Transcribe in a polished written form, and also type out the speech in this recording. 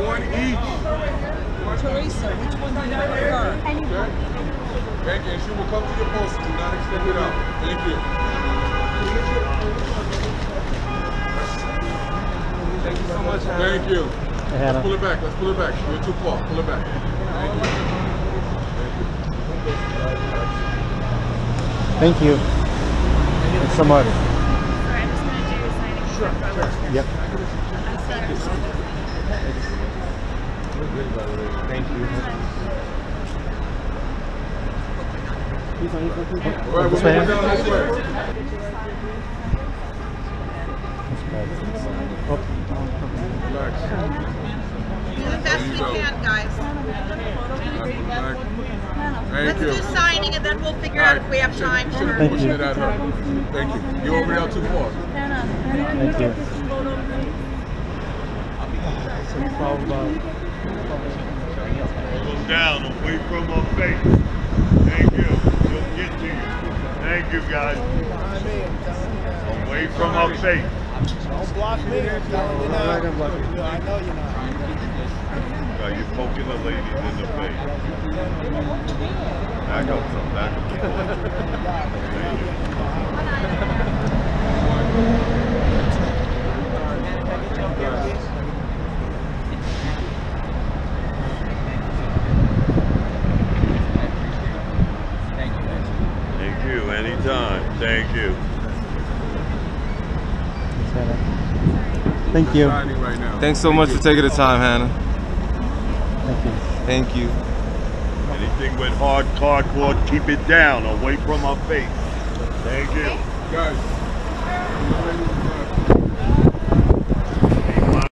One each. Teresa, which one do you prefer? Anyone. Thank you, and she will come to your post. Do not extend it out. Thank you. Thank you so much, Hannah. Thank you. Let's pull it back. Let's pull it back. You're too far. Pull it back. Thank you. Thank you. Thanks so much. Alright, I'm just going to do your signing. Sure. Yep. I'm sorry. Thank you. Alright, we'll go down this way. Relax. Do the best we can, guys. Let's do signing and then we'll figure out if we have time. Sure. Thank you. Thank you. You over out too far. Thank you. Look down away from my face. Thank you. You'll get to you. Thank you, guys. Away from my face. Don't block me. I know you're not. You're poking the ladies in the face. Back up some, back up. Thank you. Thank you, anytime. Thank you. Thank you. Thanks so much for taking the time, Hannah. Thank you. Anything with hard cardboard, keep it down, away from our face. Thank you. Guys.